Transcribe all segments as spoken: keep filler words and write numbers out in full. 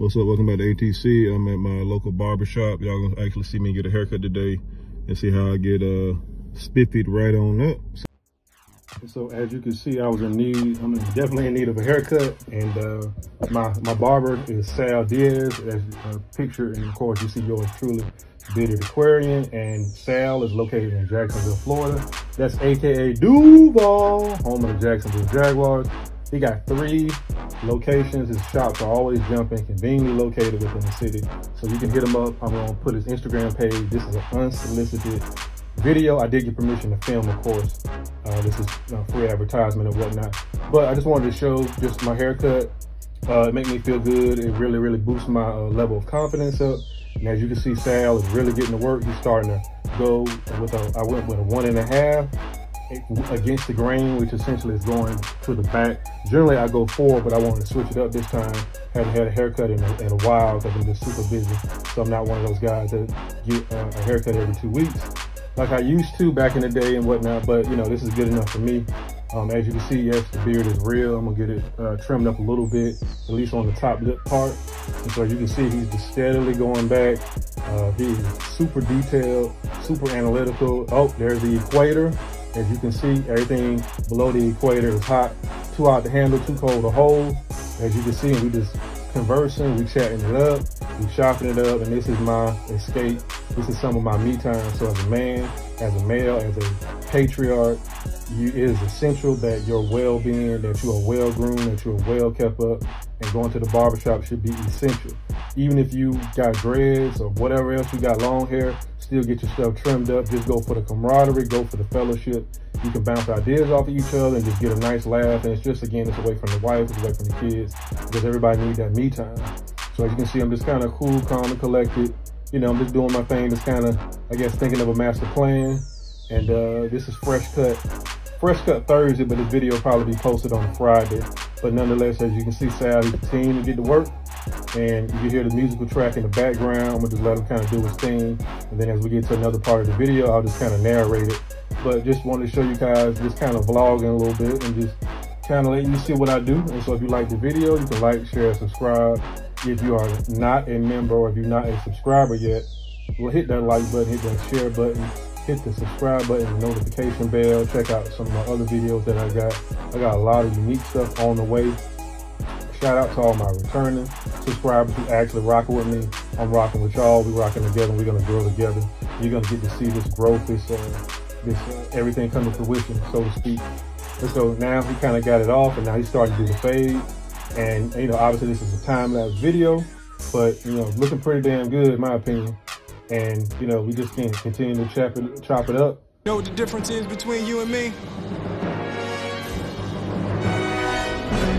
What's up? Welcome back to A T C. I'm at my local barbershop. Y'all gonna actually see me get a haircut today and see how I get uh, spiffied right on up. So as you can see, I was in need, I'm definitely in need of a haircut. And uh, my, my barber is Sal Diaz, as a picture. And of course, you see yours truly, Beard Aquarian. And Sal is located in Jacksonville, Florida. That's A K A Duval, home of the Jacksonville Jaguars. He got three locations. His shops are always jumping, conveniently located within the city. So you can hit him up. I'm gonna put his Instagram page. This is an unsolicited video. I did get permission to film, of course. Uh, this is uh, free advertisement and whatnot. But I just wanted to show just my haircut. Uh, it made me feel good. It really, really boosts my uh, level of confidence up. And as you can see, Sal is really getting to work. He's starting to go with a, I went with a one and a half. Against the grain, which essentially is going to the back. Generally, I go forward, but I wanted to switch it up this time. Haven't had a haircut in a, in a while because I'm just super busy. So I'm not one of those guys that get uh, a haircut every two weeks like I used to back in the day and whatnot. But you know, this is good enough for me. Um, as you can see, yes, the beard is real. I'm gonna get it uh, trimmed up a little bit, at least on the top lip part. And so you can see he's just steadily going back. Uh, he's super detailed, super analytical. Oh, there's the equator. As you can see, everything below the equator is hot. Too hot to handle, too cold to hold. As you can see, we just conversing, we chatting it up, we shopping it up, and this is my escape. This is some of my me time. So as a man, as a male, as a patriarch, you, it is essential that your well-being, that you are well-groomed, that you are well-kept up, and going to the barbershop should be essential. Even if you got dreads or whatever else, you got long hair, still get your stuff trimmed up. Just go for the camaraderie, go for the fellowship. You can bounce ideas off of each other and just get a nice laugh. And it's just, again, it's away from the wife, it's away from the kids, because everybody needs that me time. So as you can see, I'm just kind of cool, calm, and collected. You know, I'm just doing my thing. Just kind of, I guess, thinking of a master plan. And uh, this is fresh cut. Fresh cut Thursday, but this video will probably be posted on Friday. But nonetheless, as you can see, Sal is continuing to get to work. And you can hear the musical track in the background. I'm gonna just let him kind of do his thing. And then as we get to another part of the video, I'll just kind of narrate it. But just wanted to show you guys, just kind of vlogging a little bit and just kind of letting you see what I do. And so if you like the video, you can like, share, subscribe. If you are not a member or if you're not a subscriber yet, well, hit that like button, hit that share button, hit the subscribe button, the notification bell. Check out some of my other videos that I got. I got a lot of unique stuff on the way. Shout out to all my returning subscribers who actually rock with me. I'm rocking with y'all. We're rocking together. We're gonna grow together. You're gonna get to see this growth, this, uh, this uh, everything come to fruition, so to speak. And so now he kind of got it off, and now he's starting to do the fade. And you know, obviously this is a time lapse video, but you know, looking pretty damn good in my opinion. And you know, we just can continue to chop it, chop it up. You know what the difference is between you and me?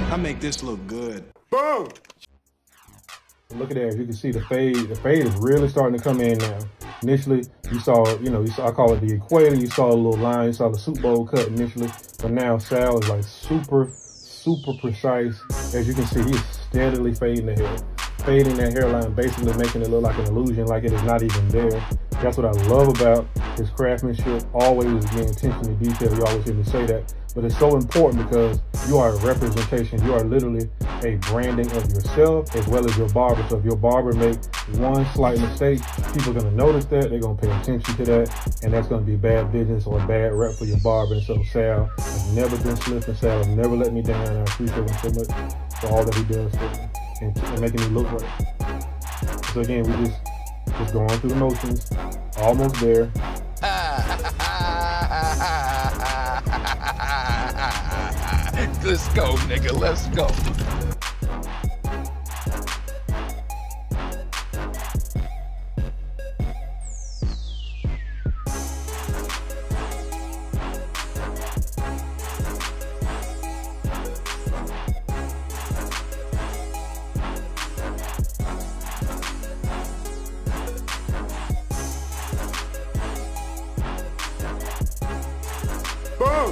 I make this look good. Boom! Look at that. As you can see, the fade, the fade is really starting to come in now. Initially, you saw, you know, you saw, I call it the equator. You saw a little line. You saw the Super Bowl cut initially. But now Sal is like super, super precise. As you can see, he's steadily fading the hair. Fading that hairline, basically making it look like an illusion, like it is not even there. That's what I love about his craftsmanship. Always being attention to detail. You always hear me say that. But it's so important because you are a representation. You are literally a branding of yourself as well as your barber. So if your barber makes one slight mistake, people are going to notice that. They're going to pay attention to that. And that's going to be bad business or a bad rep for your barber. And so Sal has never been slipping. Sal has never let me down. I appreciate him so much for all that he does for me and, and making me look right. So again, we just, just going through the motions. Almost there. Let's go, nigga, let's go. Boom!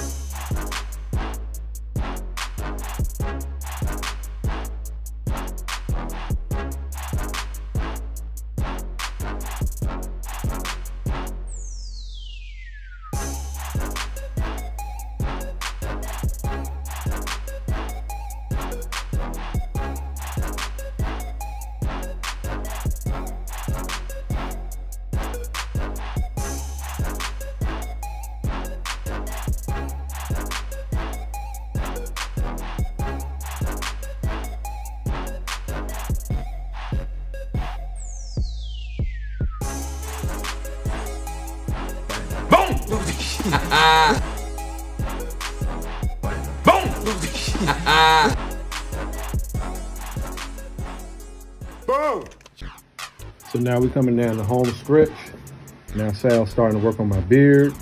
Uh, Boom! Boom! So now we're coming down the home stretch. Now Sal's starting to work on my beard.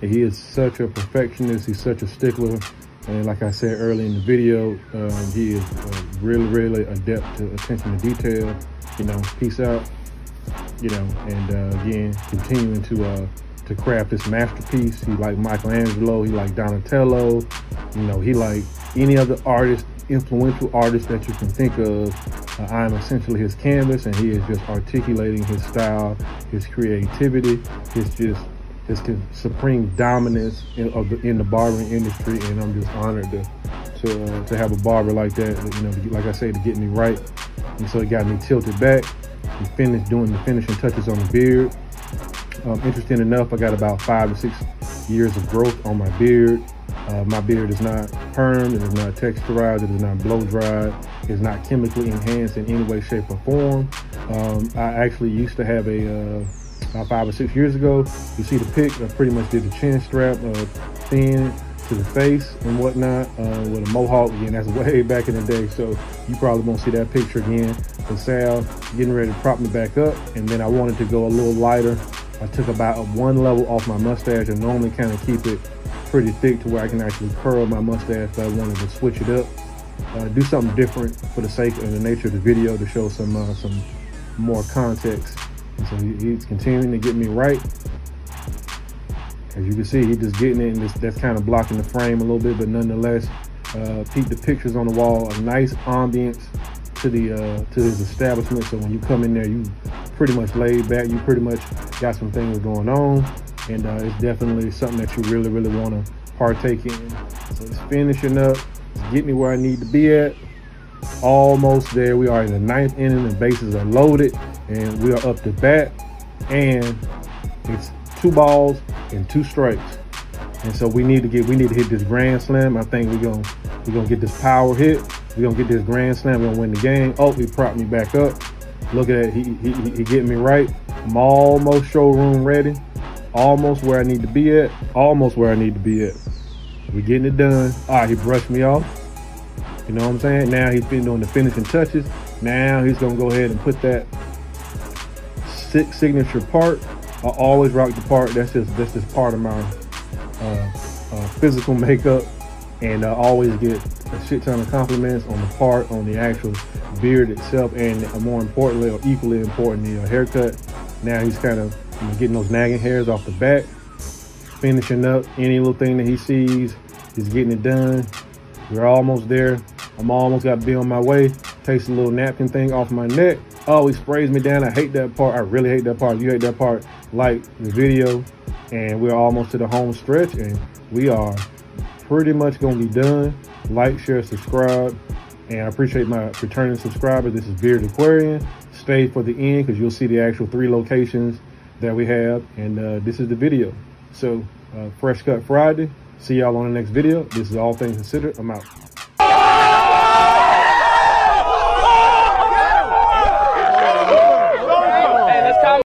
He is such a perfectionist. He's such a stickler. And like I said earlier in the video, um, he is uh, really, really adept to attention to detail. You know, peace out. You know, and uh, again, continuing to uh, to craft this masterpiece. He like Michelangelo. He like Donatello. You know, he like any other artist, influential artist that you can think of. Uh, I am essentially his canvas, and he is just articulating his style, his creativity, his just. It's the supreme dominance in, of the, in the barbering industry, and I'm just honored to to, uh, to have a barber like that, you know, to, like I say, to get me right. And so it got me tilted back. He finished doing the finishing touches on the beard. Um, interesting enough, I got about five to six years of growth on my beard. Uh, my beard is not permed, it is not texturized, it is not blow dried, it is not chemically enhanced in any way, shape, or form. Um, I actually used to have a... Uh, About five or six years ago, you see the pic. I pretty much did the chin strap, uh, thin to the face and whatnot, uh, with a mohawk. Again, that's way back in the day, so you probably won't see that picture again. But Sal getting ready to prop me back up, and then I wanted to go a little lighter. I took about one level off my mustache. I normally kind of keep it pretty thick to where I can actually curl my mustache, but I wanted to switch it up, uh, do something different for the sake of the nature of the video to show some uh, some more context. And so he's continuing to get me right. As you can see, he's just getting it, and this, that's kind of blocking the frame a little bit, but nonetheless, uh, peep the pictures on the wall, a nice ambience to the uh, to his establishment. So when you come in there, you pretty much laid back, you pretty much got some things going on, and uh, it's definitely something that you really, really want to partake in. So it's finishing up, it's getting me where I need to be at. Almost there. We are in the ninth inning. The bases are loaded, and we are up to bat, and it's two balls and two strikes. And so we need to get, we need to hit this grand slam. I think we're gonna we're gonna get this power hit. We're gonna get this grand slam. We're gonna win the game. Oh, he propped me back up. Look at that. He he he getting me right. I'm almost showroom ready. Almost where I need to be at. Almost where I need to be at. We're getting it done. All right, he brushed me off. You know what I'm saying? Now he's been doing the finishing touches. Now he's gonna go ahead and put that signature part. I always rock the part. That's just that's just part of my uh, uh, physical makeup, and I always get a shit ton of compliments on the part, on the actual beard itself, and more importantly, or equally important, the uh, haircut. Now he's kind of you know, getting those nagging hairs off the back, finishing up any little thing that he sees. He's getting it done. We're almost there. I'm almost got to be on my way. Takes a little napkin thing off my neck. Oh, he sprays me down. I hate that part. I really hate that part. You hate that part. Like the video. And we're almost to the home stretch, and we are pretty much going to be done. Like, share, subscribe. And I appreciate my returning subscribers. This is Beard Aquarian. Stay for the end because you'll see the actual three locations that we have. And uh, this is the video. So, uh, Fresh Cut Friday. See y'all on the next video. This is All Things Considered. I'm out.